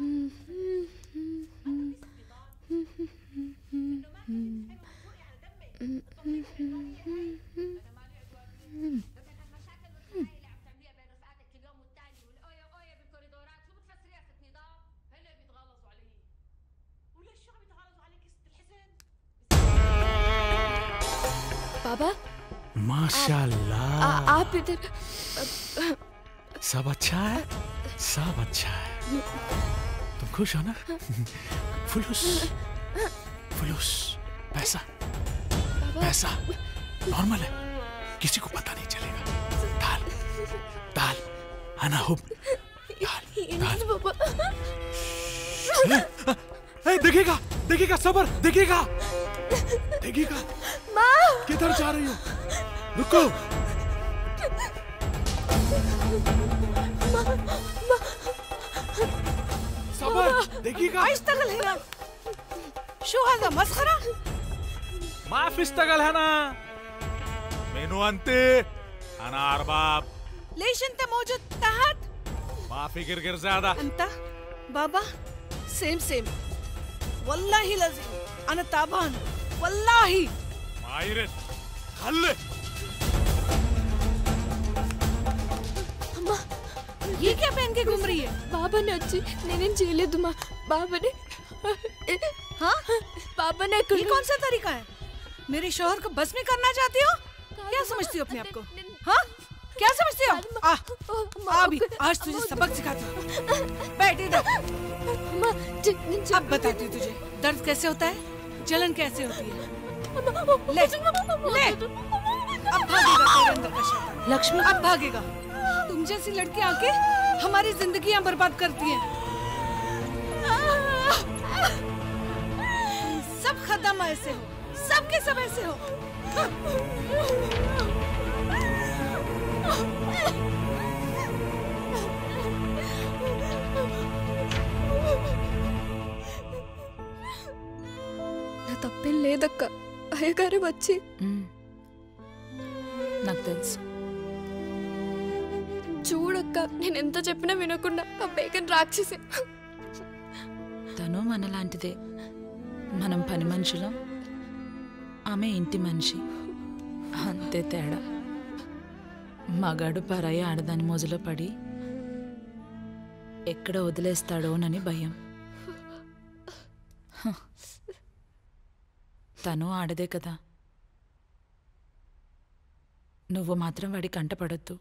बाबा माशाल्लाह आप इधर सब अच्छा है, सब अच्छा है। तुम खुश हो ना? फुलूस फुलूस पैसा पैसा नॉर्मल है, किसी को पता नहीं चलेगा। दाल दाल आना हो देखेगा देखेगा सबर देखेगा देखेगा। माँ किधर जा रही हो? रुको सबर देखिएगा। शो है मस्खरा माफ इस्तगल है ना मेनू अंते अना अरबाब लेश अंत मौजूद तहत माफी गिर ज्यादा अंत बाबा सेम सेम वल्लाही लजीम अना ताबान वल्लाही मायरत खल्ले। ये क्या पहन के घूम रही है? बाबा ने अच्छी ने झेले दुमा बाबा ने। हाँ बाबा ने ये कौन सा तरीका है? मेरे शोहर को बस में करना चाहती हो? क्या समझती हो अपने आप को? हाँ क्या समझती हो? आ भी आज तुझे सबक सिखाती हूँ। बैठ इधर। अब बताती हूँ तुझे दर्द कैसे होता है, जलन कैसे होती है। ले ले अब भागेगा तेरे अंदर का शैतान। लक्ष्मी अब भागेगा। तुम जैसी लड़की आके हमारी जिंदगियां बर्बाद करती हैं। सब खत्म ऐसे हो, सब के सब ऐसे हो। ना तप्पे ले दक्का अयगारे बच्ची नक्तल्स చూడక్క నేను ఎంత చెప్పినా వినకుండా ఆ బేకన్ రాక్షసి తను మనలాంటిదే, మనం పని మనుషులం, ఆమె ఇంటి మనిషి, అంతే తేడా। మగాడు పరాయి ఆడదాని మోజులో పడి ఎక్కడ వదిలేస్తాడోనని భయం। తను ఆడదే కదా, నువ్వు మాత్రం వాడి కంట పడొద్దు।